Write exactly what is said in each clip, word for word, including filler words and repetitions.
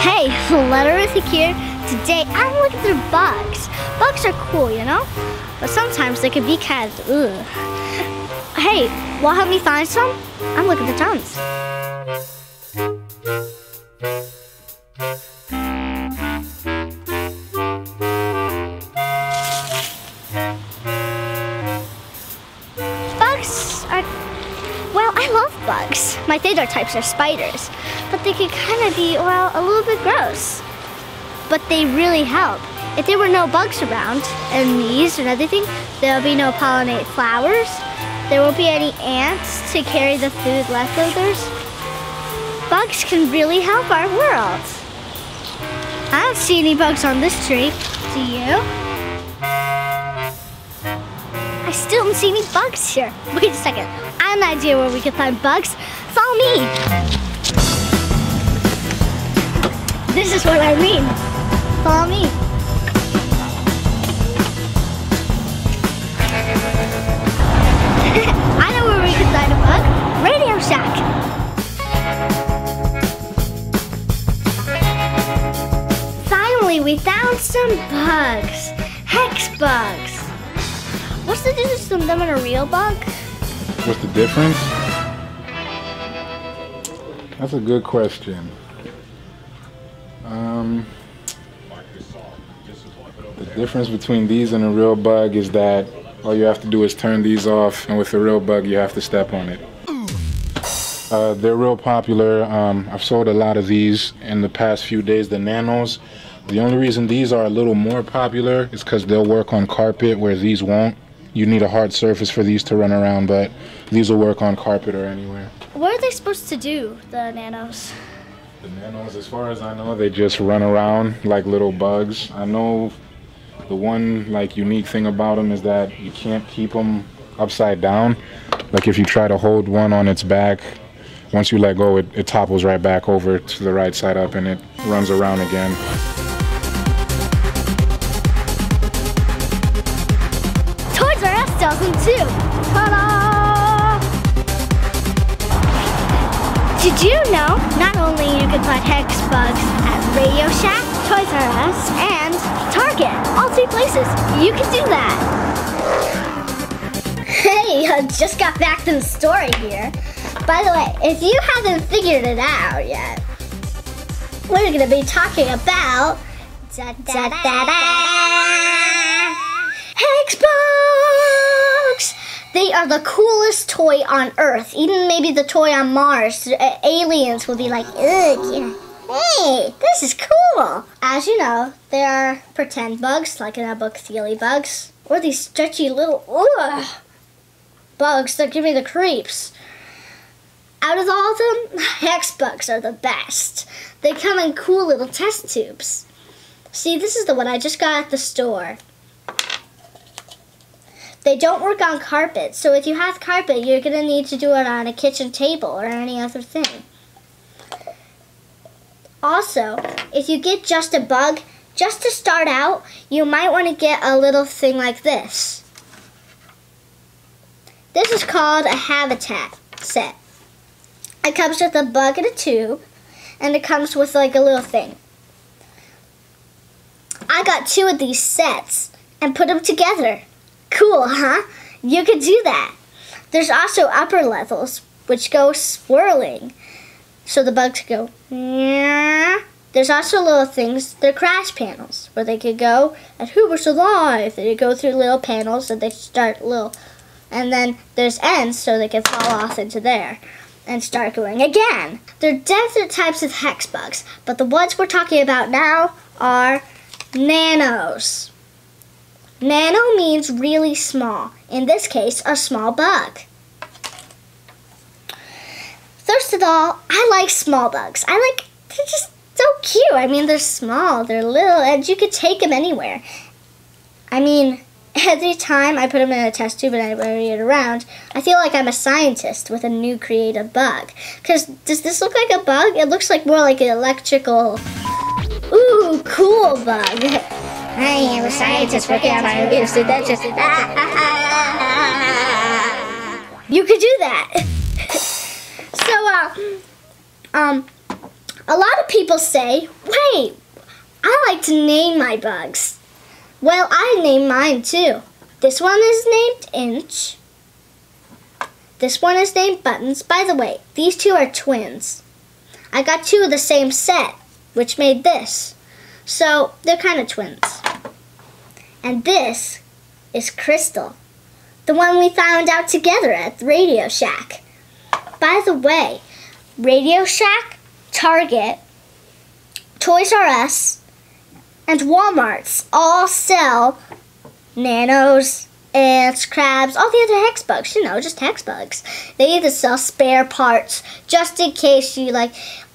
Hey, Flutterific here. Today I'm looking through bugs. Bugs are cool, you know? But sometimes they can be kind of ugh. Hey, wanna help me find some? I'm looking for tons. Bugs are, well, I love bugs. My favorite types are spiders, but they can kind of be, well, a little bit gross. But they really help. If there were no bugs around, and bees and everything, there will be no pollinate flowers. There won't be any ants to carry the food leftovers. Bugs can really help our world. I don't see any bugs on this tree. Do you? I still don't see any bugs here. Wait a second. I have an idea where we can find bugs. Follow me. This is what I mean. Follow me. I know where we can find a bug. Radio Shack. Finally, we found some bugs. Hex bugs. What's the difference between them and a real bug? What's the difference? That's a good question. Um, the difference between these and a real bug is that all you have to do is turn these off, and with a real bug you have to step on it. Uh, they're real popular. Um, I've sold a lot of these in the past few days, the nanos. The only reason these are a little more popular is because they'll work on carpet where these won't. You need a hard surface for these to run around, but these will work on carpet or anywhere. What are they supposed to do, the nanos? The nanos, as far as I know, they just run around like little bugs. I know the one like unique thing about them is that you can't keep them upside down. Like if you try to hold one on its back, once you let go, it, it topples right back over to the right side up and it runs around again. Toys R Us sells them too. Ta-da! Did you know not only you can find Hex Bugs at Radio Shack, Toys R Us, and Target? All three places. You can do that. Hey, I just got back from the store here. By the way, if you haven't figured it out yet, we're going to be talking about da, da, da, da, da. Hex Bugs! They are the coolest toy on Earth. Even maybe the toy on Mars. Aliens will be like, ugh, yeah. Hey, this is cool. As you know, there are pretend bugs, like in our book, Steely Bugs. Or these stretchy little, ugh, bugs that give me the creeps. Out of all of them, Hex Bugs are the best. They come in cool little test tubes. See, this is the one I just got at the store. They don't work on carpet, so if you have carpet, you're going to need to do it on a kitchen table or any other thing. Also, if you get just a bug, just to start out, you might want to get a little thing like this. This is called a habitat set. It comes with a bug and a tube, and it comes with like a little thing. I got two of these sets and put them together. Cool, huh? You could do that. There's also upper levels, which go swirling. So the bugs go, yeah. There's also little things, they're crash panels, where they could go, and who was alive? They go through little panels, and they start little, and then there's ends, so they can fall off into there, and start going again. There are different types of hex bugs, but the ones we're talking about now are nanos. Nano means really small, in this case, a small bug. First of all, I like small bugs. I like, they're just so cute. I mean, they're small, they're little, and you could take them anywhere. I mean, every time I put them in a test tube and I worry it around, I feel like I'm a scientist with a new creative bug. Because does this look like a bug? It looks like more like an electrical, ooh, cool bug. I am a scientist working on my computer, so that's just... You could do that. So, uh, um, A lot of people say, wait, I like to name my bugs. Well, I name mine too. This one is named Inch. This one is named Buttons. By the way, these two are twins. I got two of the same set, which made this. So they're kind of twins. And this is Crystal, the one we found out together at Radio Shack. By the way, Radio Shack, Target, Toys R Us, and Walmart's all sell nanos, ants, crabs, all the other hex bugs, you know, just hex bugs. They either sell spare parts just in case you like,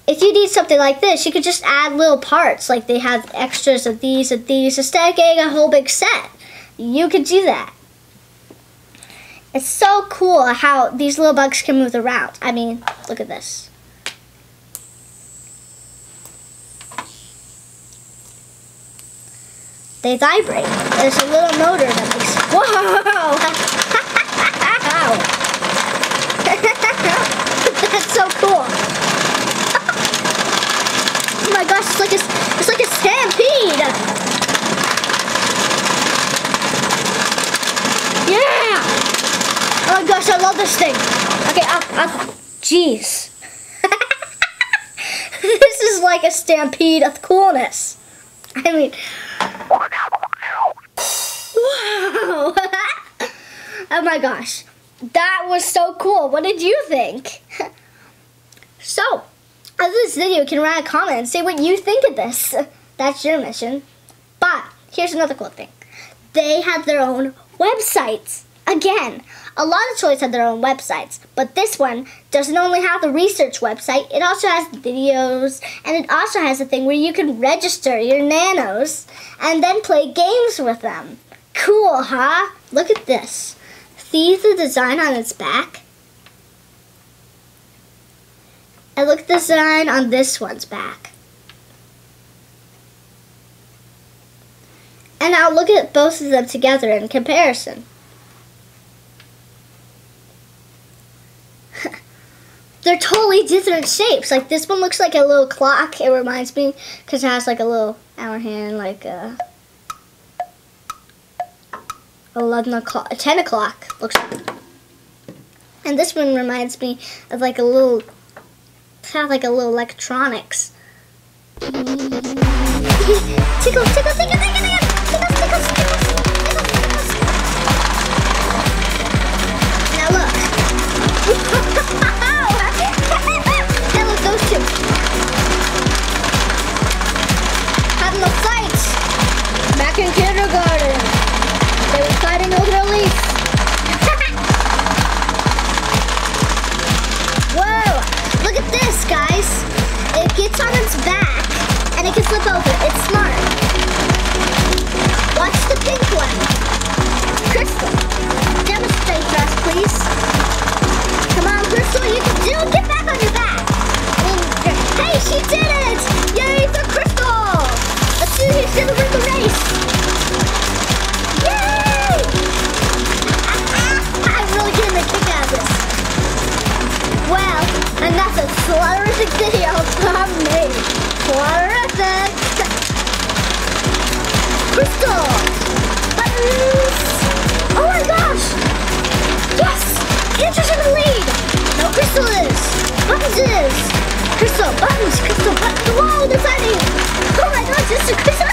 if you need something like this, you could just add little parts, like they have extras of these and these, instead of getting a whole big set. You could do that. It's so cool how these little bugs can move around. I mean, look at this. They vibrate. There's a little motor that makes... Whoa! That's so cool. Oh my gosh, it's like a, it's like a stampede. Yeah! Oh my gosh, I love this thing. Okay, up, up. Jeez. This is like a stampede of coolness. I mean... Wow! Oh my gosh, that was so cool. What did you think? So, after this video, you can write a comment and say what you think of this. That's your mission. But here's another cool thing: they had their own websites again. A lot of toys had their own websites, but this one doesn't only have the research website, it also has videos, and it also has a thing where you can register your nanos and then play games with them. Cool, huh? Look at this. See the design on its back? And look at the design on this one's back. And now look at both of them together in comparison. They're totally different shapes. Like this one looks like a little clock. It reminds me because it has like a little hour hand, like a eleven o'clock, ten o'clock looks like. And this one reminds me of like a little, kind of like a little electronics. Tickle, tickle, tickle, tickle, tickle, tickle, tickle, tickle. It's on its back, and it can flip over. It's smart. Watch the pink one. Crystal, demonstrate for us, please. Come on, Crystal, you can do it. Get back on your back. Hey, she did it! Yay for Crystal! Let's do this to win the race. Yay! I'm really getting a kick out of this. Well, and that's a Flutterific video from me. Flutterific! Crystal! Buttons! Oh my gosh! Yes! Interest in the lead! No, Crystal is! Buttons is! Crystal, buttons, Crystal, buttons! Whoa, they're fighting! Oh my gosh, this is Crystal!